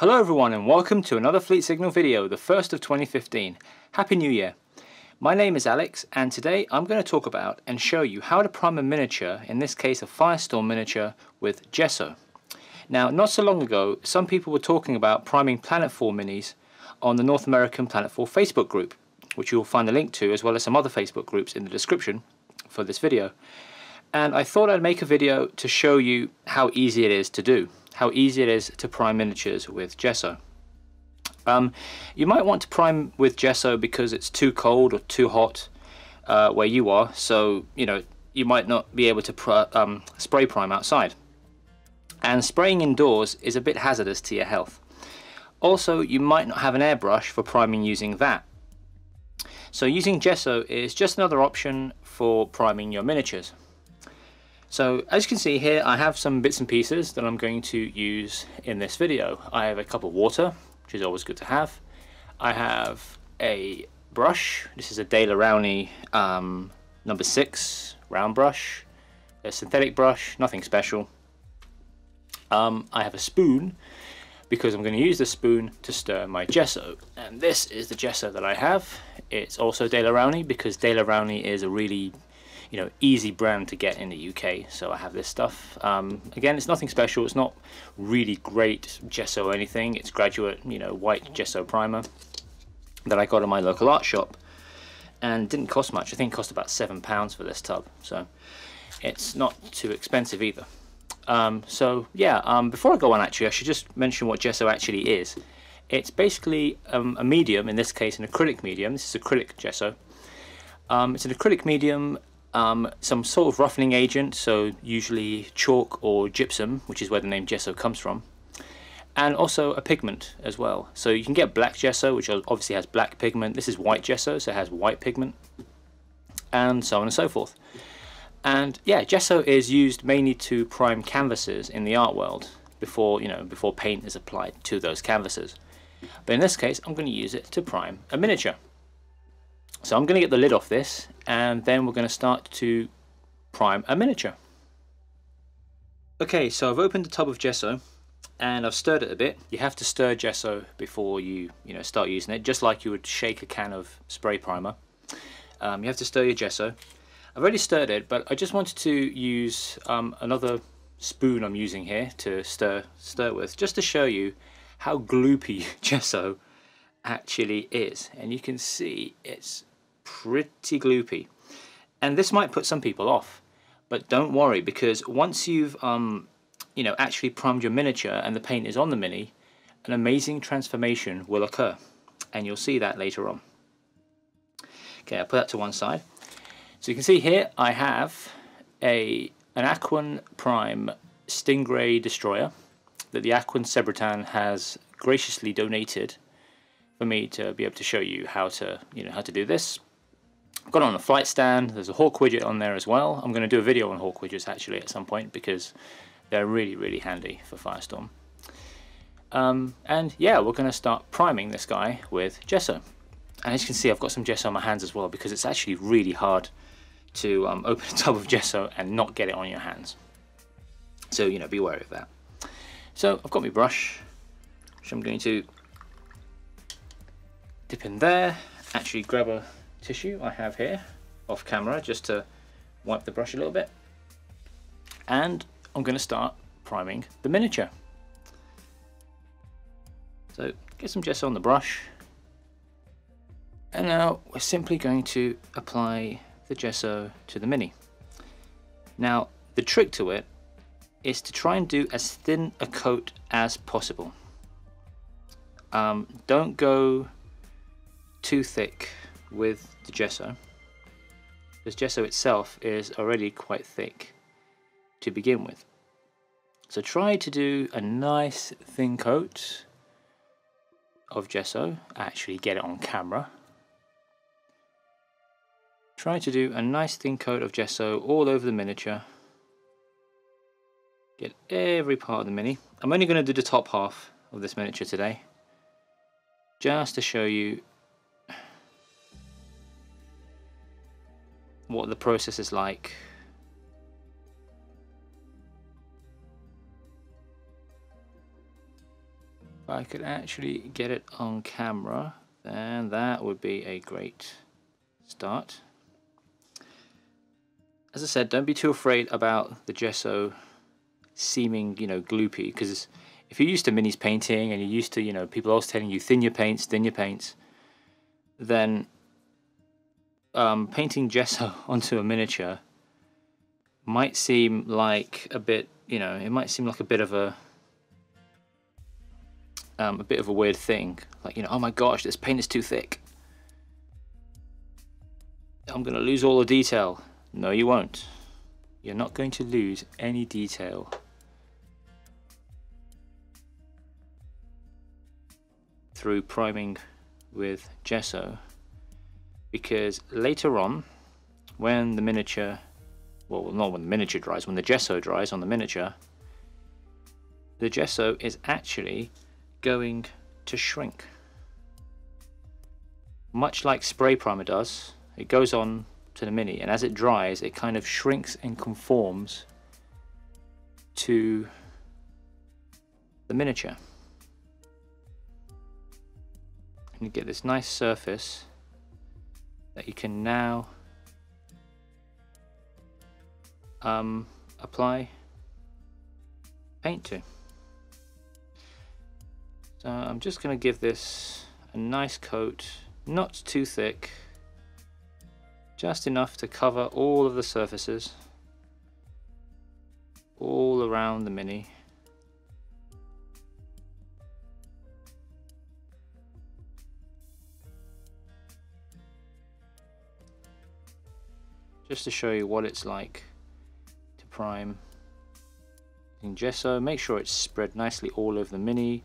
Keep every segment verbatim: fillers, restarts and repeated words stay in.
Hello everyone and welcome to another Fleet Signal video, the first of twenty fifteen. Happy New Year! My name is Alex and today I'm going to talk about and show you how to prime a miniature, in this case a Firestorm miniature, with gesso. Now not so long ago some people were talking about priming Planetfall minis on the North American Planetfall Facebook group, which you'll find a link to as well as some other Facebook groups in the description for this video. And I thought I'd make a video to show you how easy it is to do. How easy it is to prime miniatures with gesso. Um, you might want to prime with gesso because it's too cold or too hot uh, where you are, so you know you might not be able to pr um, spray prime outside. And spraying indoors is a bit hazardous to your health. Also, you might not have an airbrush for priming using that. So using gesso is just another option for priming your miniatures. So as you can see here, I have some bits and pieces that I'm going to use in this video. I have a cup of water, which is always good to have. I have a brush. This is a Daler-Rowney um, number six round brush. A synthetic brush, nothing special. Um, I have a spoon because I'm going to use the spoon to stir my gesso. And this is the gesso that I have. It's also Daler-Rowney because Daler-Rowney is a really you know, easy brand to get in the U K, so I have this stuff. Um, again, it's nothing special, it's not really great gesso or anything, it's graduate, you know, white gesso primer that I got in my local art shop, and didn't cost much. I think it cost about seven pounds for this tub, so it's not too expensive either. Um, so yeah, um, before I go on actually, I should just mention what gesso actually is. It's basically um, a medium, in this case an acrylic medium. This is acrylic gesso. Um, it's an acrylic medium, Um, some sort of roughening agent, so usually chalk or gypsum, which is where the name gesso comes from, and also a pigment as well. So you can get black gesso, which obviously has black pigment. This is white gesso, so it has white pigment, and so on and so forth. And yeah, gesso is used mainly to prime canvases in the art world before you know before paint is applied to those canvases. But in this case, I'm going to use it to prime a miniature. So I'm going to get the lid off this and then we're going to start to prime a miniature. Okay, so I've opened a tub of gesso and I've stirred it a bit. You have to stir gesso before you, you know, start using it, just like you would shake a can of spray primer. Um, you have to stir your gesso. I've already stirred it, but I just wanted to use um, another spoon I'm using here to stir, stir with, just to show you how gloopy gesso actually is. And you can see it's pretty gloopy, and this might put some people off, but don't worry, because once you've um you know actually primed your miniature and the paint is on the mini, an amazing transformation will occur, and you'll see that later on. Okay, I'll put that to one side. So you can see here I have a an Aquan Prime Stingray Destroyer that the Aquan Sebratan has graciously donated for me to be able to show you how to, you know, how to do this. I've got it on a flight stand. There's a Hawk widget on there as well. I'm going to do a video on Hawk widgets actually at some point because they're really, really handy for Firestorm. Um, and yeah, we're going to start priming this guy with gesso. And as you can see, I've got some gesso on my hands as well because it's actually really hard to um, open a tub of gesso and not get it on your hands. So, you know, be wary of that. So I've got my brush, which I'm going to dip in there, actually grab a tissue I have here off camera just to wipe the brush a little bit, and I'm going to start priming the miniature. So get some gesso on the brush, and now we're simply going to apply the gesso to the mini. Now the trick to it is to try and do as thin a coat as possible. Um, don't go too thick with the gesso, because gesso itself is already quite thick to begin with. So try to do a nice thin coat of gesso. Actually get it on camera. Try to do a nice thin coat of gesso all over the miniature. Get every part of the mini. I'm only going to do the top half of this miniature today, just to show you what the process is like. I could actually get it on camera, then that would be a great start. As I said, don't be too afraid about the gesso seeming, you know, gloopy, because if you're used to minis painting and you're used to, you know, people else telling you thin your paints, thin your paints, then um, painting gesso onto a miniature might seem like a bit, you know, it might seem like a bit of a Um, a bit of a weird thing, like, you know, oh my gosh, this paint is too thick, I'm gonna lose all the detail. No, you won't. You're not going to lose any detail. Through priming with gesso, because later on, when the miniature, well, not when the miniature dries, when the gesso dries on the miniature, the gesso is actually going to shrink, much like spray primer does. It goes on to the mini, and as it dries, it kind of shrinks and conforms to the miniature, and you get this nice surface that you can now um, apply paint to. So I'm just going to give this a nice coat, not too thick, just enough to cover all of the surfaces all around the mini. Just to show you what it's like to prime in gesso. Make sure it's spread nicely all over the mini.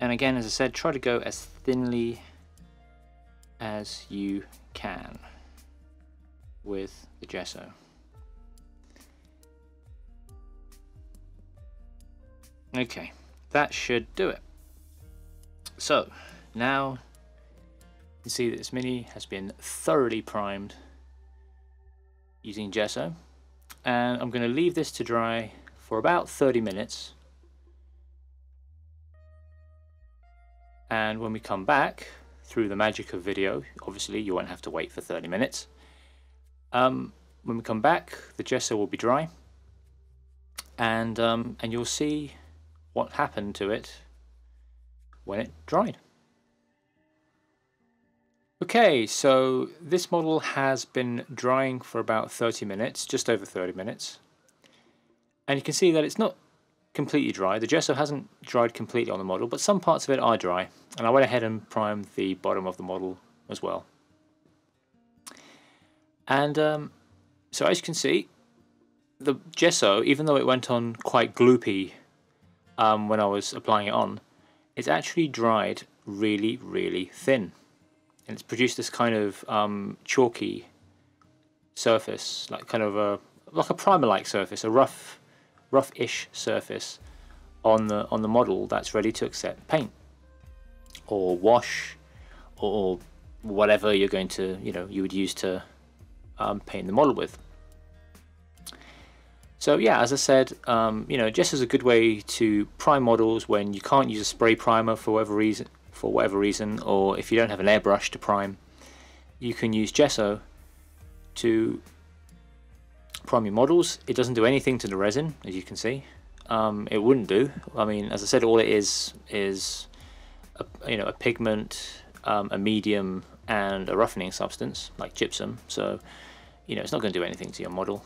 And again, as I said, try to go as thinly as you can with the gesso. Okay, that should do it. So now you can see that this mini has been thoroughly primed using gesso, and I'm going to leave this to dry for about thirty minutes. And when we come back, through the magic of video, obviously you won't have to wait for thirty minutes. Um, when we come back, the gesso will be dry, and um, and you'll see what happened to it when it dried. Okay, so this model has been drying for about thirty minutes, just over thirty minutes, and you can see that it's not completely dry. The gesso hasn't dried completely on the model, but some parts of it are dry, and I went ahead and primed the bottom of the model as well. And um, so as you can see, the gesso, even though it went on quite gloopy um, when I was applying it on, it's actually dried really, really thin, and it's produced this kind of um, chalky surface, like kind of a like a primer-like surface, a rough rough-ish surface on the on the model that's ready to accept paint or wash or whatever you're going to, you know, you would use to um, paint the model with. So yeah, as I said, um, you know, gesso is a good way to prime models when you can't use a spray primer for whatever reason, for whatever reason, or if you don't have an airbrush to prime, you can use gesso to prime your models. It doesn't do anything to the resin, as you can see. Um, it wouldn't do. I mean, as I said, all it is is a, you know, a pigment, um, a medium, and a roughening substance like gypsum. So, you know, it's not going to do anything to your model.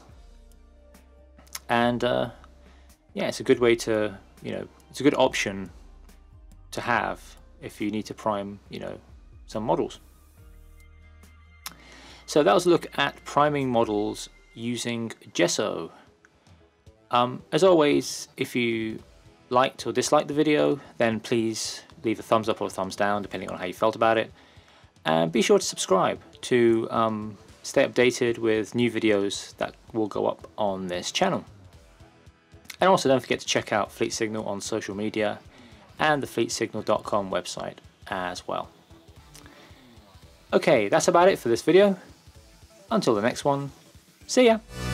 And uh, yeah, it's a good way to, you know, it's a good option to have if you need to prime, you know, some models. So that was a look at priming models using gesso. Um, as always, if you liked or disliked the video, then please leave a thumbs up or a thumbs down depending on how you felt about it, and be sure to subscribe to um, stay updated with new videos that will go up on this channel. And also don't forget to check out Fleet Signal on social media and the fleet signal dot com website as well. Okay, that's about it for this video. Until the next one. See ya!